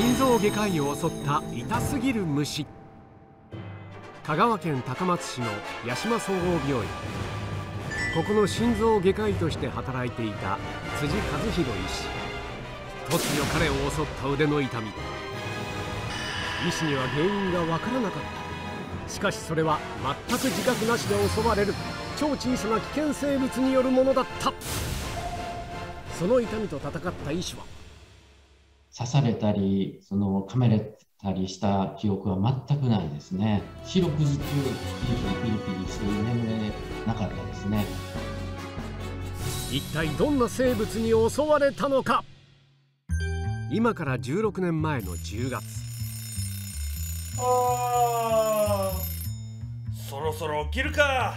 心臓外科医を襲った痛すぎる虫。香川県高松市の八島総合病院、ここの心臓外科医として働いていた辻和弘医師、突如彼を襲った腕の痛み、医師には原因が分からなかった。しかしそれは全く自覚なしで襲われる超小さな危険生物によるものだった。その痛みと戦った医師は、刺されたり噛まれたりした記憶は全くないですね。四六時中ピリピリピリして眠れなかったですね。一体どんな生物に襲われたのか。今から16年前の10月、そろそろ起きるか。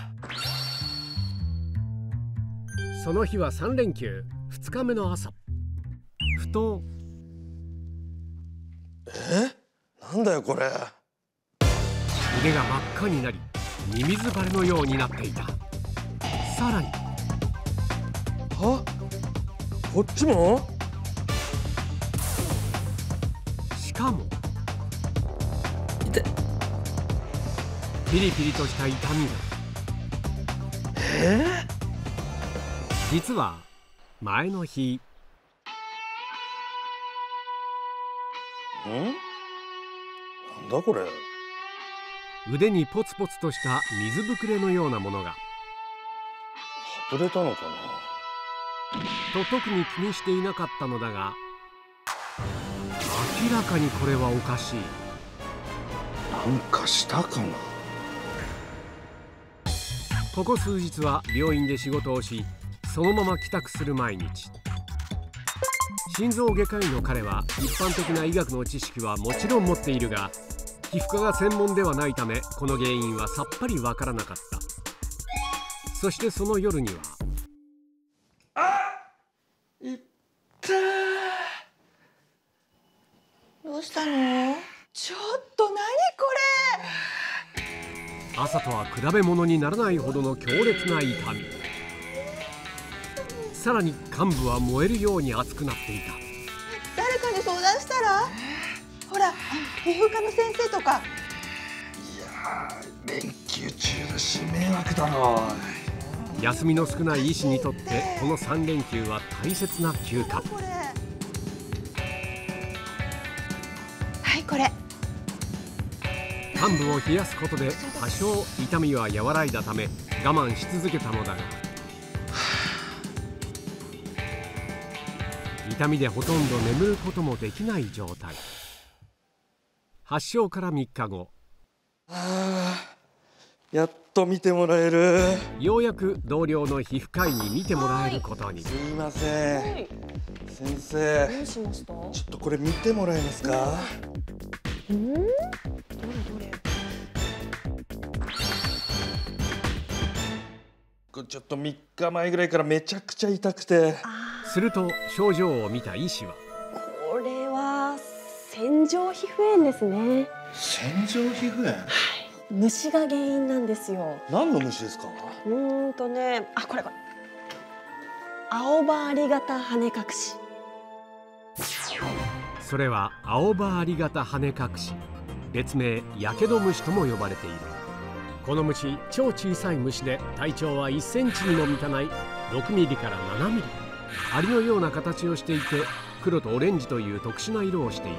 その日は3連休2日目の朝、ふとなんだよこれ。腕が真っ赤になり、ミミズバレのようになっていた。さらに、こっちも？しかも痛っ、ピリピリとした痛みが。実は前の日、なんだこれ。腕にポツポツとした水ぶくれのようなものが。外れたのかなと特に気にしていなかったのだが、明らかにこれはおかしい。なんかしたかな。ここ数日は病院で仕事をし、そのまま帰宅する毎日。心臓外科医の彼は一般的な医学の知識はもちろん持っているが、皮膚科が専門ではないため、この原因はさっぱりわからなかった。そしてその夜には、いったー、どうしたの？ちょっと何これ。朝とは比べ物にならないほどの強烈な痛み。さらに幹部は燃えるように熱くなっていた。誰かに相談したら、ほら皮膚科の先生とか。いや連休中だし迷惑だろう。休みの少ない医師にとって、この3連休は大切な休暇。はいこれ。幹部を冷やすことで多少痛みは和らいだため、我慢し続けたのだが、痛みでほとんど眠ることもできない状態。発症から3日後、やっと見てもらえる。ようやく同僚の皮膚科医に見てもらえることに。すいません、先生、どうしました？ちょっとこれ見てもらえますか？どれどれ。ちょっと3日前ぐらいからめちゃくちゃ痛くて。すると症状を見た医師は、これは洗浄皮膚炎ですね。洗浄皮膚炎？はい、虫が原因なんですよ。何の虫ですか？これこれ、青葉アリ型羽隠し。それは青葉アリ型羽隠し、別名やけど虫とも呼ばれている。この虫、超小さい虫で体長は1センチにも満たない6ミリから7ミリ、アリのような形をしていて、黒とオレンジという特殊な色をしている。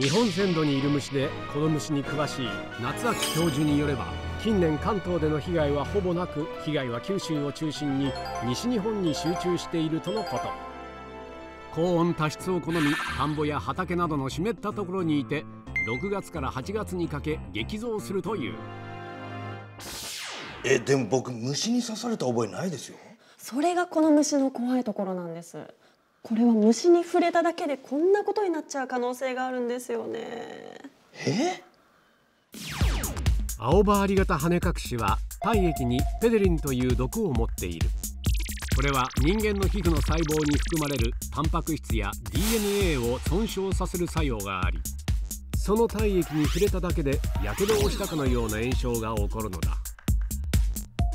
日本全土にいる虫で、この虫に詳しい夏秋教授によれば、近年関東での被害はほぼなく、被害は九州を中心に西日本に集中しているとのこと。高温多湿を好み、田んぼや畑などの湿ったところにいて、6月から8月にかけ激増するという。でも僕、虫に刺された覚えないですよ。それがこの虫の怖いところなんです。これは虫に触れただけでこんなことになっちゃう可能性があるんですよね。青葉アリ型羽隠しは体液にペデリンという毒を持っている。これは人間の皮膚の細胞に含まれるタンパク質や DNA を損傷させる作用があり、その体液に触れただけでやけどをしたかのような炎症が起こるのだ。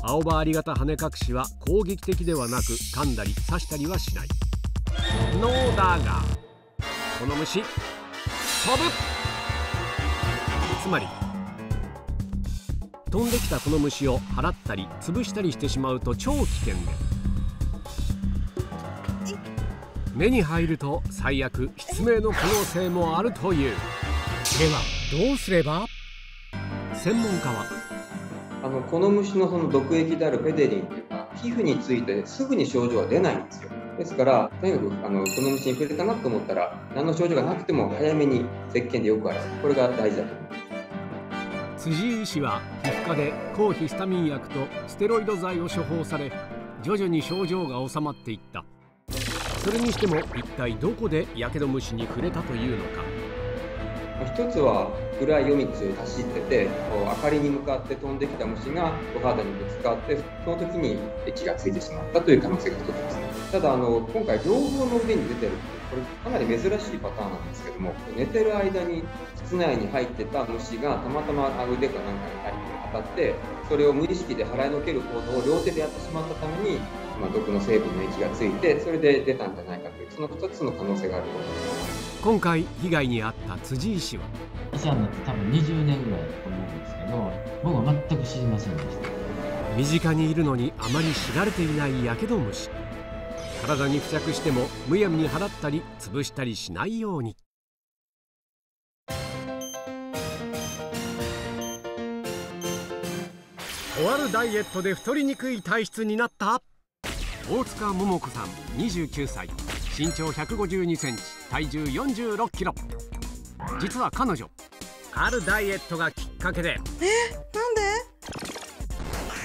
青葉アリ型羽隠しは攻撃的ではなく、噛んだり刺したりはしないのだが、この虫、飛ぶ。つまり飛んできたこの虫を払ったり潰したりしてしまうと超危険で、目に入ると最悪失明の可能性もあるという。ではどうすれば？専門家はこの虫のその毒液であるペデリンというのは皮膚についてすぐに症状は出ないんですよ。ですからとにかくこの虫に触れたなと思ったら何の症状がなくても早めに石鹸でよく洗う、これが大事だと思います。辻井医師は皮膚科で抗ヒスタミン薬とステロイド剤を処方され、徐々に症状が治まっていった。それにしても一体どこでやけど虫に触れたというのか。一つは暗い夜道を走ってて明かりに向かって飛んできた虫がお肌にぶつかって、その時に液がついてしまったという可能性が一つですね。ただ今回両方の上に出てるってこれかなり珍しいパターンなんですけども、寝てる間に室内に入ってた虫がたまたま腕かなんかに当たって、それを無意識で払いのける行動を両手でやってしまったために、毒の成分の液がついてそれで出たんじゃないかという、その2つの可能性があると思います。今回被害に遭った辻医師は、お世話になって多分20年ぐらいだと思うんですけど、僕は全く知りませんでした。身近にいるのにあまり知られていないやけど虫、体に付着してもむやみに払ったり潰したりしないように。とあるダイエットで太りにくい体質になった大塚桃子さん29歳、身長152センチ、体重46キロ。実は彼女、あるダイエットがきっかけで、なんで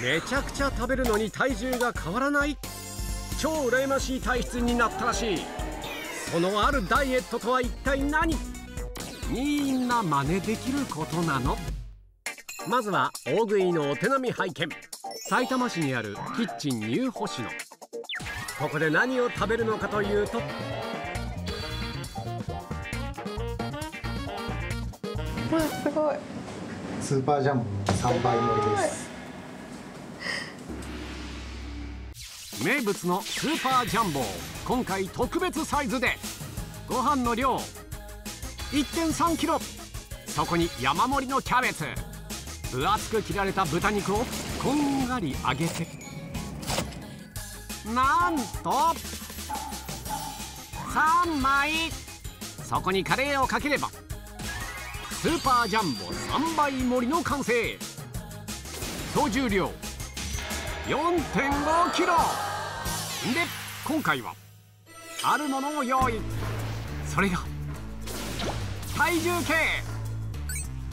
めちゃくちゃ食べるのに体重が変わらない超羨ましい体質になったらしい。そのあるダイエットとは一体何？みんな真似できることなの？まずは大食いのお手並み拝見。埼玉市にあるキッチンニュー星野。ここで何を食べるのかというと、すごいスーパージャンボ3倍盛りです。名物のスーパージャンボを今回特別サイズで、ご飯の量 1.3キロ、そこに山盛りのキャベツ、分厚く切られた豚肉をこんがり揚げて、なんと3枚。そこにカレーをかければスーパージャンボ3倍盛りの完成。総重量 4.5キロ で、今回はあるものを用意。それが体重計。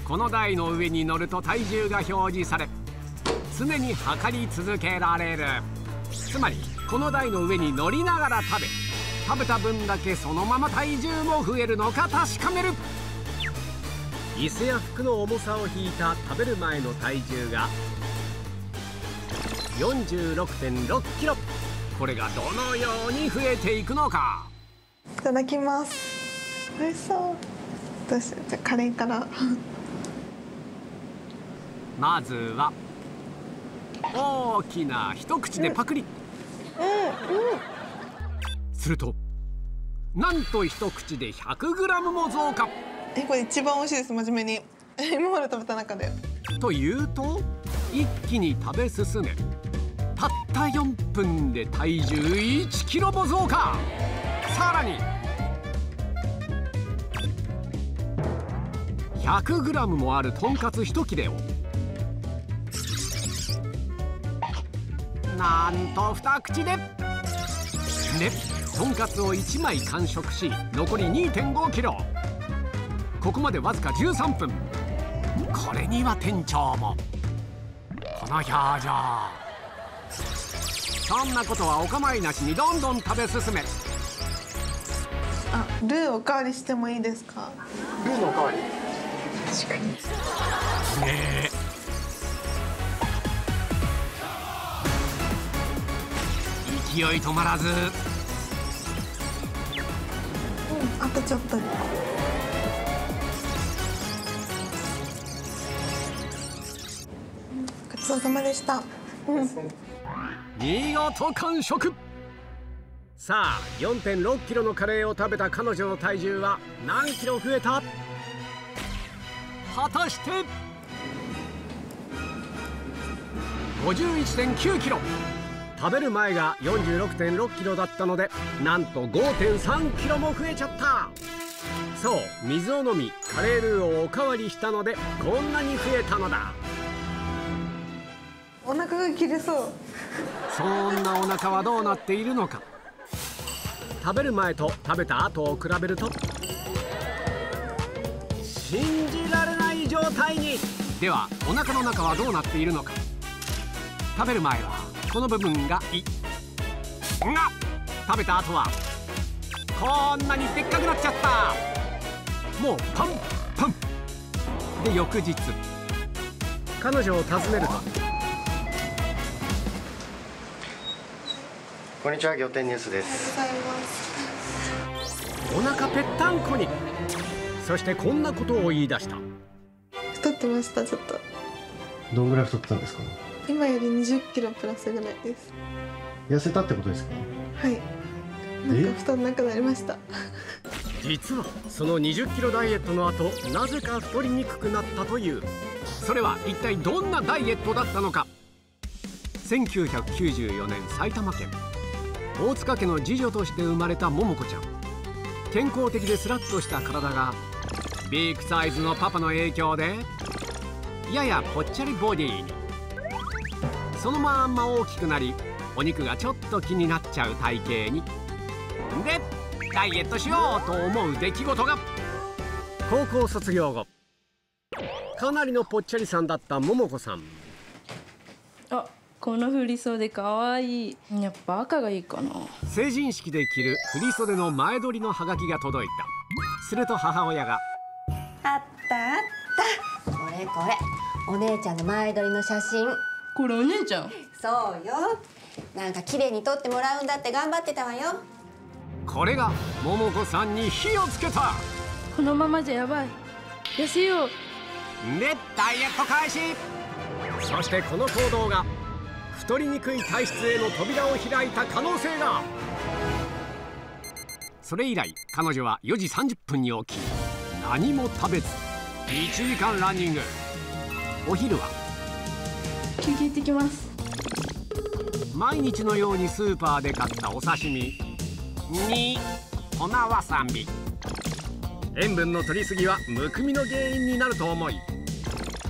この台の上に乗ると体重が表示され、常に測り続けられる。つまりこの台の上に乗りながら食べた分だけそのまま体重も増えるのか確かめる。椅子や服の重さを引いた食べる前の体重が 46.6キロ。これがどのように増えていくのか。いただきます。美味しそう。私じゃあカレーからまずは大きな一口でパクリ。するとなんと一口で100グラムも増加。これ一番美味しいです、真面目に今まで食べた中で。というと一気に食べ進め、たった4分で体重1キロも増加。さらに100グラムもあるとんかつ1切れをなんと2口で。とんかつを1枚完食し、残り 2.5キロ。ここまでわずか13分。これには店長もこの表情。そんなことはお構いなしにどんどん食べ進め。あ、ルーおかわりしてもいいですか？ルーのおかわり。確かにねえ。勢い止まらず、あとちょっと。ごちそうさまでした。見事完食。さあ 4.6キロのカレーを食べた彼女の体重は何キロ増えた？果たして 51.9 キロ。食べる前が 46.6 キロだったので、なんと 5.3 キロも増えちゃった。そう、水を飲みカレールーをおかわりしたのでこんなに増えたのだ。お腹が切れそう。そんなお腹はどうなっているのか。食べる前と食べた後を比べると信じられない状態に。ではお腹の中はどうなっているのか。食べる前はこの部分が胃が、食べた後はこんなにでっかくなっちゃった。もうパンパンで、翌日彼女を訪ねると、こんにちは、仰天ニュースです。お腹ぺったんこに。そしてこんなことを言い出した。太ってました。ちょっとどんぐらい太ってたんですか。今より20キロプラスぐらいです。痩せたってことですか。はい、なんか太らなくなりました。実はその20キロダイエットの後、なぜか太りにくくなったという。それは一体どんなダイエットだったのか。1994年埼玉県、大塚家の次女として生まれた桃子ちゃん。健康的でスラッとした体が、ビッグサイズのパパの影響でややぽっちゃりボディに。そのまんま大きくなり、お肉がちょっと気になっちゃう体型に。で、ダイエットしようと思う出来事が。高校卒業後、かなりのぽっちゃりさんだった桃子さん。あ、この振袖可愛い。やっぱ赤がいいかな。成人式で着る振袖の前撮りのハガキが届いた。すると母親が、あったあった、これこれ、お姉ちゃんの前撮りの写真。これお姉ちゃん。そうよ、なんか綺麗に撮ってもらうんだって頑張ってたわよ。これが桃子さんに火をつけた。このままじゃやばい、痩せよう。で、ダイエット開始。そしてこの行動が太りにくい体質への扉を開いた可能性が。それ以来彼女は4時30分に起き、何も食べず1時間ランニング。お昼は休憩行ってきます。毎日のようにスーパーで買ったお刺身に粉わさび。塩分の摂りすぎはむくみの原因になると思い、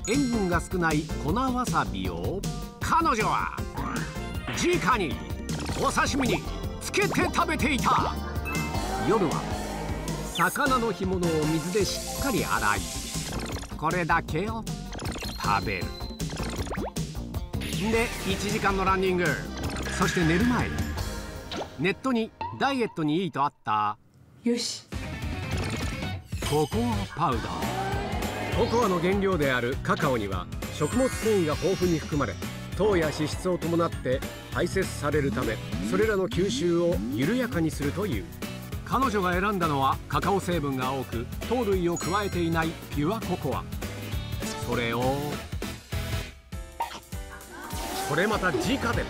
塩分が少ない粉わさびを彼女は直にお刺身につけて食べていた。夜は魚の干物を水でしっかり洗い、これだけを食べる。で、1時間のランニング。そして寝る前にネットにダイエットにいいとあったよしココアパウダー。ココアの原料であるカカオには食物繊維が豊富に含まれ、糖や脂質を伴って排泄されるため、それらの吸収を緩やかにするという。彼女が選んだのはカカオ成分が多く糖類を加えていないピュアココア。それをこれまた直で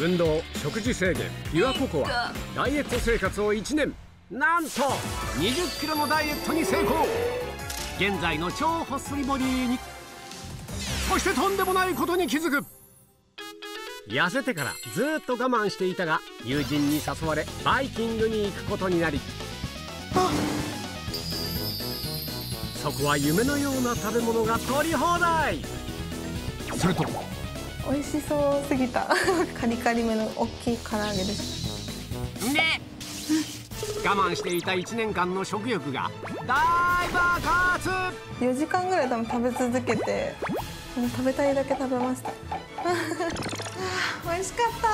運動、食事制限、ピュアココア、ダイエット生活を1年、なんと20キロのダイエットに成功。現在の超ほっそりボディに。そしてとんでもないことに気づく。痩せてからずっと我慢していたが、友人に誘われバイキングに行くことになり、そこは夢のような食べ物が取り放題。すると美味しそうすぎたカリカリめの大きい唐揚げです。で、我慢していた1年間の食欲が大爆発。4時間ぐらい多分食べ続けて、もう食べたいだけ食べました美味しかった。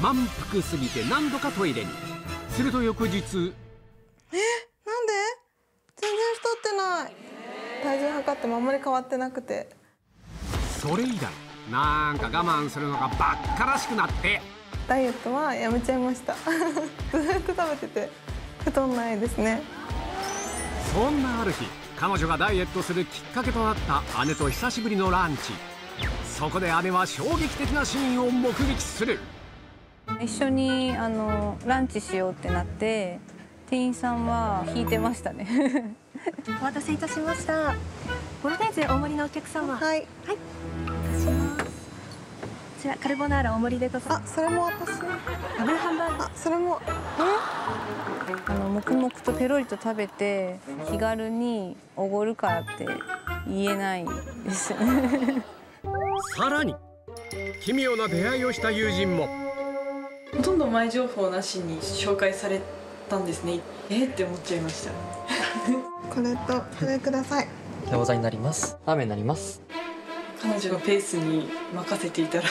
満腹すぎて何度かトイレに。すると翌日、なんで全然太ってない。体重測ってもあんまり変わってなくて、それ以来なんか我慢するのがバッカらしくなって、ダイエットはやめちゃいましたずっと食べてて太んないですね。そんなある日、彼女がダイエットするきっかけとなった姉と久しぶりのランチ。そこで姉は衝撃的なシーンを目撃する。一緒にランチしようってなって、店員さんは引いてましたねお待たせいたしました。ボロネーゼ大盛りのお客様。はい。はい。出します。こちらカルボナーラ大盛りでございます。あ、それも私。ダブルハンバーグ。あ、それも。黙々とペロリと食べて気軽におごるからって言えないです。さらに奇妙な出会いをした友人も。ほとんど前情報なしに紹介されたんですね。って思っちゃいました。これとこれください。餃子になります。ラーメンになります。彼女のペースに任せていたら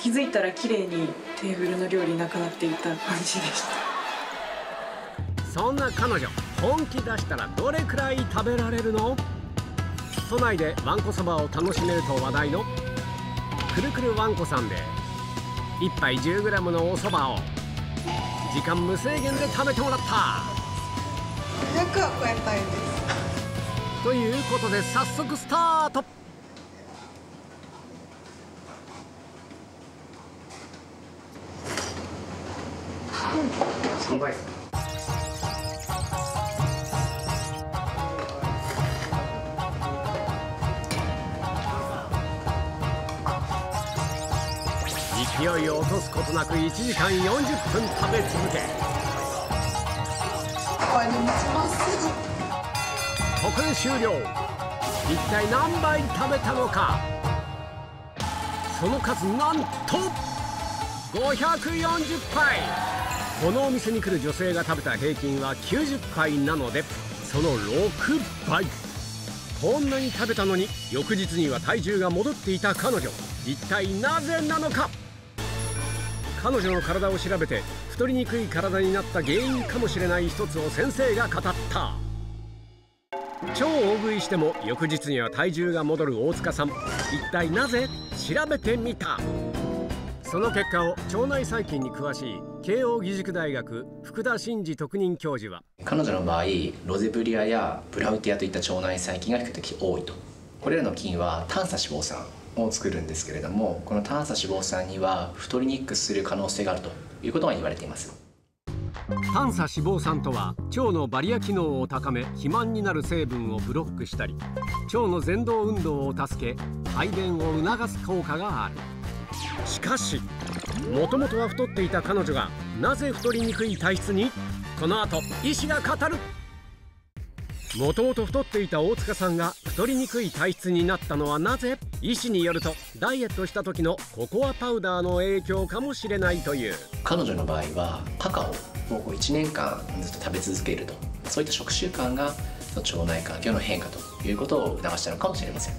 気づいたら綺麗にテーブルの料理なくなっていた感じでした。そんな彼女、本気出したらどれくらい食べられるの？都内でわんこそばを楽しめると話題のくるくるわんこさんで1杯 10g のおそばを時間無制限で食べてもらった。100は超えたいです。ということで早速スタート。3倍。勢いを落とすことなく1時間40分食べ続け、特訓終了。一体何杯食べたのか。その数なんと540杯。このお店に来る女性が食べた平均は90杯なので、その6倍。こんなに食べたのに翌日には体重が戻っていた彼女、一体なぜなのか。彼女の体を調べて太りにくい体になった原因かもしれない一つを先生が語った。超大食いしても翌日には体重が戻る大塚さん、一体なぜ？調べてみた。その結果を腸内細菌に詳しい慶應義塾大学福田真嗣特任教授は、彼女の場合ロゼブリアやブラウティアといった腸内細菌が比較的多いと。これらの菌は短鎖脂肪酸を作るんですけれども、この短鎖脂肪酸には太りにくくする可能性があるということが言われています。短鎖脂肪酸とは腸のバリア機能を高め肥満になる成分をブロックしたり、腸のぜん動運動を助け排便を促す効果がある。しかしもともとは太っていた彼女がなぜ太りにくい体質に。この後医師が語る。もともと太っていた大塚さんが太りにくい体質になったのはなぜ？医師によるとダイエットした時のココアパウダーの影響かもしれないという。彼女の場合はカカオを1年間ずっと食べ続けると、そういった食習慣が腸内環境の変化ということを促したのかもしれません。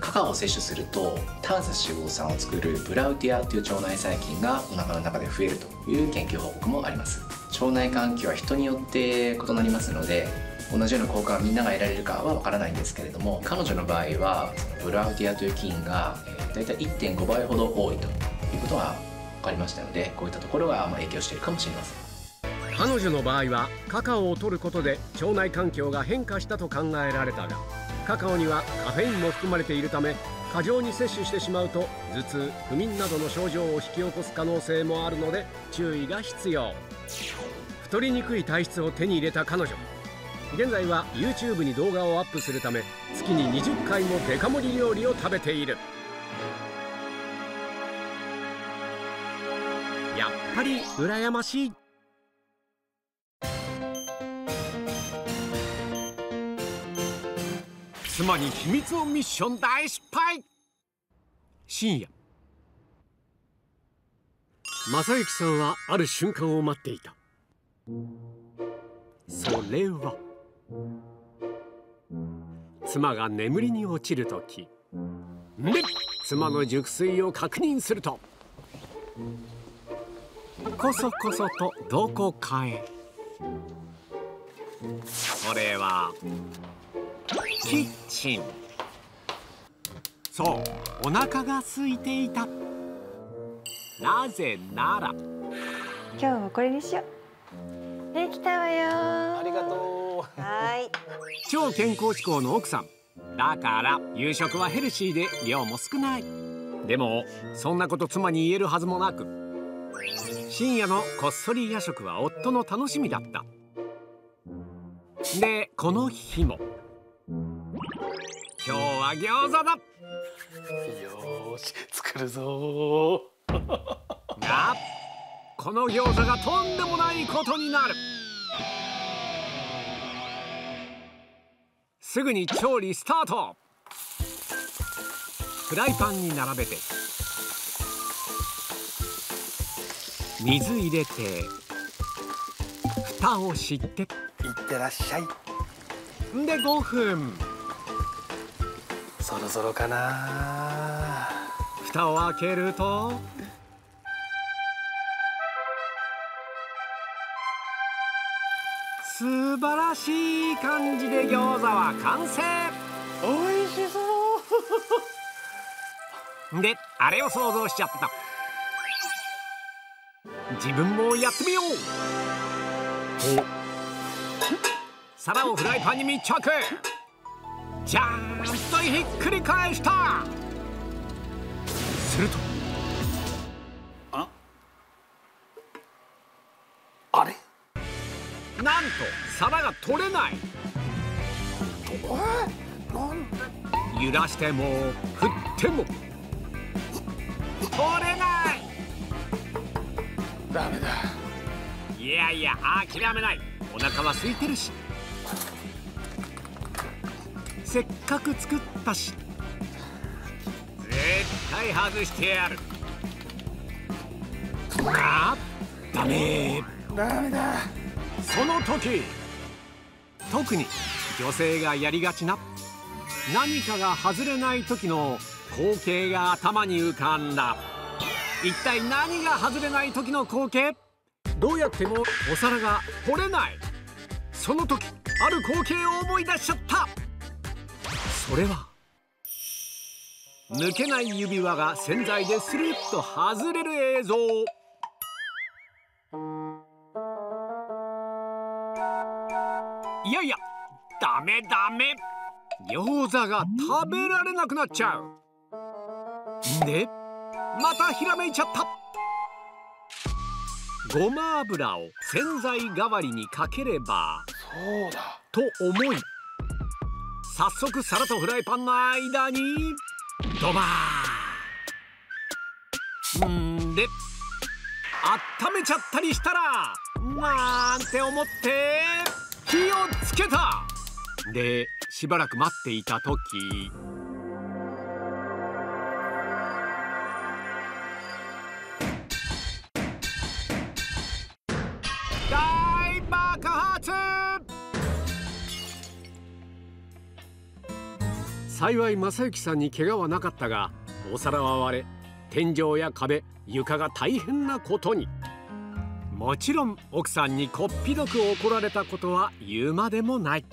カカオを摂取すると短鎖脂肪酸を作るブラウティアという腸内細菌がお腹の中で増えるという研究報告もあります。腸内環境は人によって異なりますので、同じような効果がみんなが得られるかは分からないんですけれども、彼女の場合はブラウティアという菌がだいたい 1.5 倍ほど多いということが分かりましたので、こういったところが影響しているかもしれません。彼女の場合はカカオを摂ることで腸内環境が変化したと考えられたが、カカオにはカフェインも含まれているため、過剰に摂取してしまうと頭痛、不眠などの症状を引き起こす可能性もあるので注意が必要。太りにくい体質を手に入れた彼女、現在は YouTube に動画をアップするため月に20回もデカ盛り料理を食べている。やっぱり羨ましい。妻に秘密のミッション大失敗。深夜、正幸さんはある瞬間を待っていた。それは妻が眠りに落ちるときで、妻の熟睡を確認するとこそこそとどこかへ。それはキッチン。そう、お腹が空いていた。なぜなら、今日もこれにしよう。できたわよ。ありがとう。はい。超健康志向の奥さんだから夕食はヘルシーで量も少ない。でもそんなこと妻に言えるはずもなく、深夜のこっそり夜食は夫の楽しみだった。で、この日も今日は餃子だ。よーし、作るぞーが、この餃子がとんでもないことになる。すぐに調理スタート。フライパンに並べて、水入れて、蓋をしていってらっしゃい。で、5分。そろそろかな。蓋を開けると、素晴らしい感じで餃子は完成。美味しそうで、あれを想像しちゃった。自分もやってみよう。皿をフライパンに密着。じゃーんとひっくり返した。すると、あれなんと皿が取れない。揺らしても振っても取れない。ダメだ。いやいや、諦めない。お腹は空いてるし、せっかく作ったし、絶対外してやる。あ、ダメダメだ。その時、特に女性がやりがちな何かが外れない時の光景が頭に浮かんだ。一体何が外れない時の光景？どうやってもお皿が取れない。その時、ある光景を思い出しちゃった。それは、抜けない指輪が洗剤でスルッと外れる映像。いやいや、ダメダメ。餃子が食べられなくなっちゃう。で、またひらめいちゃった。ごま油を洗剤代わりにかければ、そうだと思い、早速皿とフライパンの間にドバーンで温めちゃったりしたら、なんて思って火をつけた。で、しばらく待っていた時、幸い正幸さんに怪我はなかったが、お皿は割れ、天井や壁、床が大変なことに。もちろん奥さんにこっぴどく怒られたことは言うまでもない。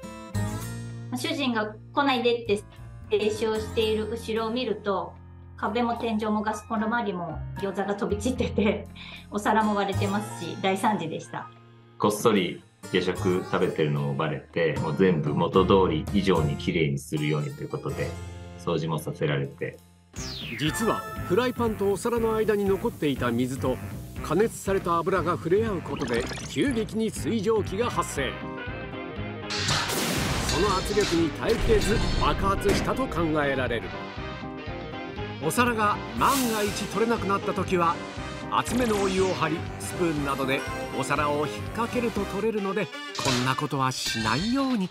主人が来ないでって提唱している後ろを見ると、壁も天井もガスコンロ周りも餃子が飛び散ってて、お皿も割れてますし、大惨事でした。こっそり夜食食べてるのをバレて、もう全部元通り以上に綺麗にするようにということで掃除もさせられて。実はフライパンとお皿の間に残っていた水と加熱された油が触れ合うことで、急激に水蒸気が発生。その圧力に耐えきれず爆発したと考えられる。お皿が万が一取れなくなった時は、厚めのお湯を張り、スプーンなどでお皿を引っ掛けると取れるので、こんなことはしないように。